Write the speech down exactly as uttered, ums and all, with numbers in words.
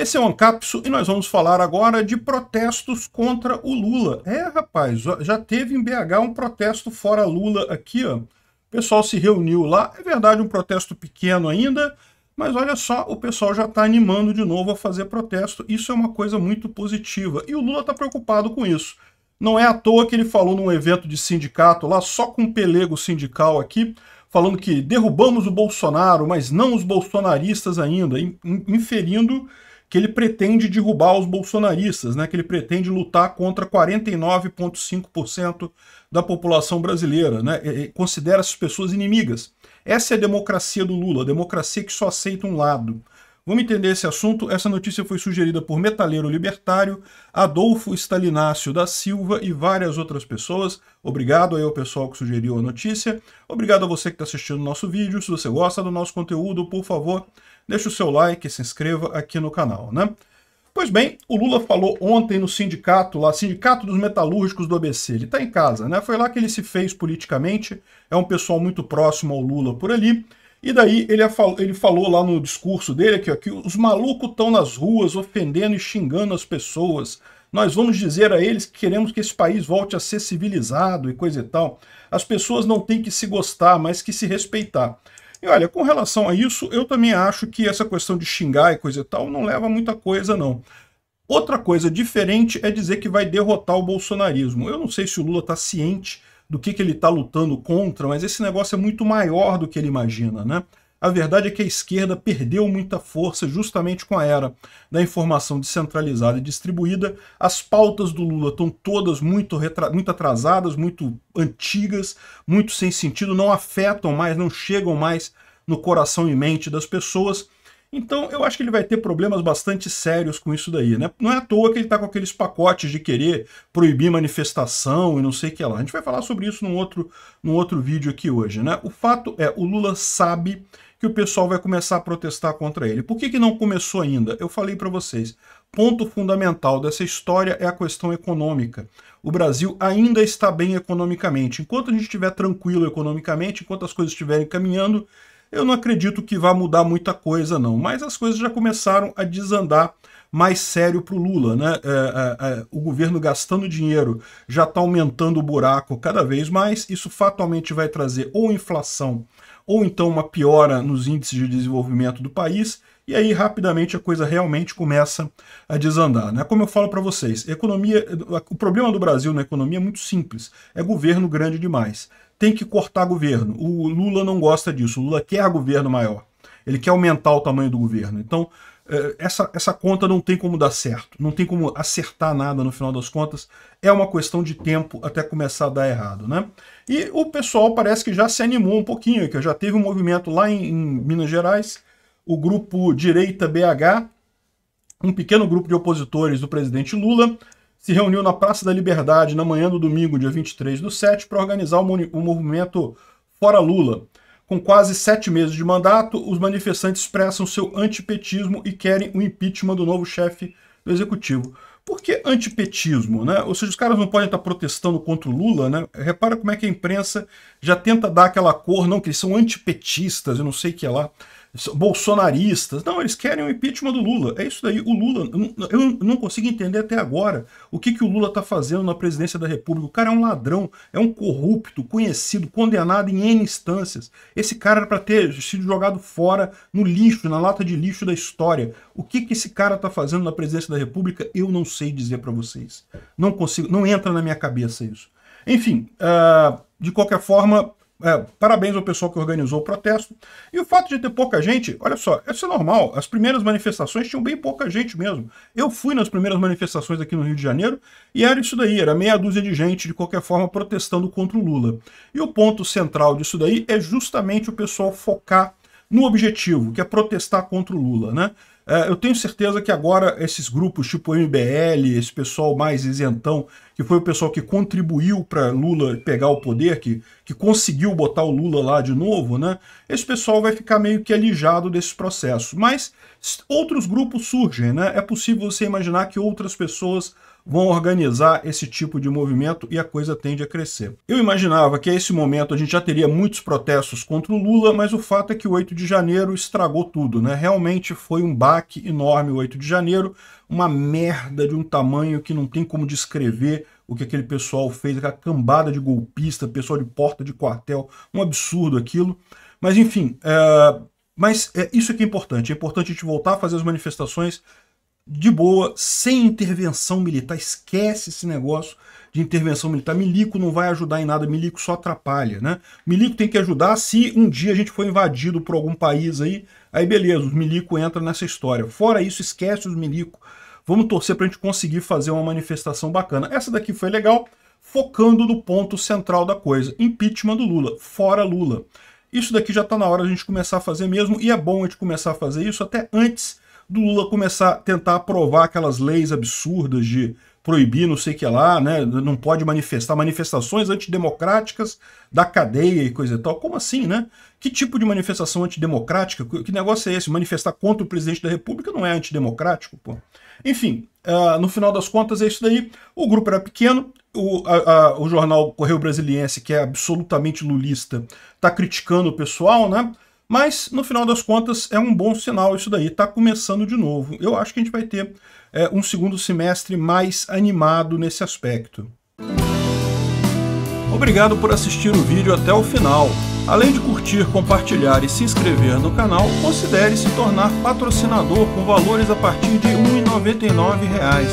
Esse é o Ancapsu e nós vamos falar agora de protestos contra o Lula. É, rapaz, já teve em B H um protesto fora Lula aqui, ó. O pessoal se reuniu lá, é verdade, um protesto pequeno ainda, mas olha só, o pessoal já está animando de novo a fazer protesto. Isso é uma coisa muito positiva e o Lula está preocupado com isso. Não é à toa que ele falou num evento de sindicato lá, só com um pelego sindical aqui, falando que derrubamos o Bolsonaro, mas não os bolsonaristas ainda, inferindo que ele pretende derrubar os bolsonaristas, né? Que ele pretende lutar contra quarenta e nove vírgula cinco por cento da população brasileira, né? E considera essas pessoas inimigas. Essa é a democracia do Lula, a democracia que só aceita um lado. Vamos entender esse assunto. Essa notícia foi sugerida por Metaleiro Libertário, Adolfo Stalinácio da Silva e várias outras pessoas. Obrigado aí ao pessoal que sugeriu a notícia. Obrigado a você que está assistindo o nosso vídeo. Se você gosta do nosso conteúdo, por favor, deixe o seu like e se inscreva aqui no canal, né? Pois bem, o Lula falou ontem no sindicato, lá, Sindicato dos Metalúrgicos do A B C. Ele está em casa, né? Foi lá que ele se fez politicamente. É um pessoal muito próximo ao Lula por ali. E daí ele, ele falou lá no discurso dele aqui, ó, que os malucos estão nas ruas ofendendo e xingando as pessoas. Nós vamos dizer a eles que queremos que esse país volte a ser civilizado e coisa e tal. As pessoas não têm que se gostar, mas que se respeitar. E olha, com relação a isso, eu também acho que essa questão de xingar e coisa e tal não leva a muita coisa, não. Outra coisa diferente é dizer que vai derrotar o bolsonarismo. Eu não sei se o Lula está ciente do que, que ele está lutando contra, mas esse negócio é muito maior do que ele imagina, né? A verdade é que a esquerda perdeu muita força justamente com a era da informação descentralizada e distribuída. As pautas do Lula estão todas muito, retra... muito atrasadas, muito antigas, muito sem sentido, não afetam mais, não chegam mais no coração e mente das pessoas. Então, eu acho que ele vai ter problemas bastante sérios com isso daí, né? Não é à toa que ele tá com aqueles pacotes de querer proibir manifestação e não sei o que lá. A gente vai falar sobre isso num outro, num outro vídeo aqui hoje, né? O fato é, o Lula sabe que o pessoal vai começar a protestar contra ele. Por que que não começou ainda? Eu falei para vocês, ponto fundamental dessa história é a questão econômica. O Brasil ainda está bem economicamente. Enquanto a gente estiver tranquilo economicamente, enquanto as coisas estiverem caminhando, eu não acredito que vá mudar muita coisa, não. Mas as coisas já começaram a desandar mais sério para o Lula, né? É, é, é, o governo gastando dinheiro já está aumentando o buraco cada vez mais. Isso fatalmente vai trazer ou inflação ou então uma piora nos índices de desenvolvimento do país. E aí, rapidamente, a coisa realmente começa a desandar, né? Como eu falo para vocês, economia, o problema do Brasil na economia é muito simples. É governo grande demais. Tem que cortar governo. O Lula não gosta disso. O Lula quer governo maior. Ele quer aumentar o tamanho do governo. Então, essa, essa conta não tem como dar certo. Não tem como acertar nada no final das contas. É uma questão de tempo até começar a dar errado, né? E o pessoal parece que já se animou um pouquinho, que já teve um movimento lá em, em Minas Gerais, o Grupo Direita B H, um pequeno grupo de opositores do presidente Lula, se reuniu na Praça da Liberdade na manhã do domingo, dia vinte e três do sete, para organizar o movimento Fora Lula. Com quase sete meses de mandato, os manifestantes expressam seu antipetismo e querem o impeachment do novo chefe do Executivo. Por que antipetismo, né? Ou seja, os caras não podem estar protestando contra o Lula, né? Repara como é que a imprensa já tenta dar aquela cor, não, que eles são antipetistas, eu não sei o que é lá, bolsonaristas. Não, eles querem o impeachment do Lula. É isso daí. O Lula, eu não consigo entender até agora o que, que o Lula está fazendo na presidência da República. O cara é um ladrão, é um corrupto, conhecido, condenado em N instâncias. Esse cara era para ter sido jogado fora no lixo, na lata de lixo da história. O que, que esse cara está fazendo na presidência da República, eu não sei dizer para vocês. Não consigo, não entra na minha cabeça isso. Enfim, uh, de qualquer forma, É, parabéns ao pessoal que organizou o protesto. E o fato de ter pouca gente, olha só, isso é normal. As primeiras manifestações tinham bem pouca gente mesmo. Eu fui nas primeiras manifestações aqui no Rio de Janeiro e era isso daí, era meia dúzia de gente, de qualquer forma, protestando contra o Lula. E o ponto central disso daí é justamente o pessoal focar no objetivo, que é protestar contra o Lula, né? Eu tenho certeza que agora esses grupos tipo M B L, esse pessoal mais isentão, que foi o pessoal que contribuiu para Lula pegar o poder, que, que conseguiu botar o Lula lá de novo, né? Esse pessoal vai ficar meio que alijado desse processo. Mas outros grupos surgem, né? É possível você imaginar que outras pessoas vão organizar esse tipo de movimento e a coisa tende a crescer. Eu imaginava que a esse momento a gente já teria muitos protestos contra o Lula, mas o fato é que o oito de janeiro estragou tudo, né? Realmente foi um baque enorme o oito de janeiro, uma merda de um tamanho que não tem como descrever o que aquele pessoal fez, aquela cambada de golpista, pessoal de porta de quartel, um absurdo aquilo. Mas enfim, é... mas é, isso aqui é importante, é importante a gente voltar a fazer as manifestações de boa, sem intervenção militar. Esquece esse negócio de intervenção militar. Milico não vai ajudar em nada, milico só atrapalha, né? Milico tem que ajudar se um dia a gente for invadido por algum país aí, aí beleza, os milico entram nessa história. Fora isso, esquece os milico. Vamos torcer para a gente conseguir fazer uma manifestação bacana. Essa daqui foi legal, focando no ponto central da coisa, impeachment do Lula, fora Lula. Isso daqui já está na hora de a gente começar a fazer mesmo, e é bom a gente começar a fazer isso até antes do Lula começar a tentar aprovar aquelas leis absurdas de proibir não sei o que lá, né? Não pode manifestar, manifestações antidemocráticas da cadeia e coisa e tal. Como assim, né? Que tipo de manifestação antidemocrática? Que negócio é esse? Manifestar contra o presidente da República não é antidemocrático, pô. Enfim, uh, no final das contas é isso daí. O grupo era pequeno, o, a, a, o jornal Correio Brasiliense, que é absolutamente lulista, tá criticando o pessoal, né? Mas, no final das contas, é um bom sinal isso daí, está começando de novo. Eu acho que a gente vai ter é, um segundo semestre mais animado nesse aspecto. Obrigado por assistir o vídeo até o final. Além de curtir, compartilhar e se inscrever no canal, considere se tornar patrocinador com valores a partir de um real e noventa e nove centavos.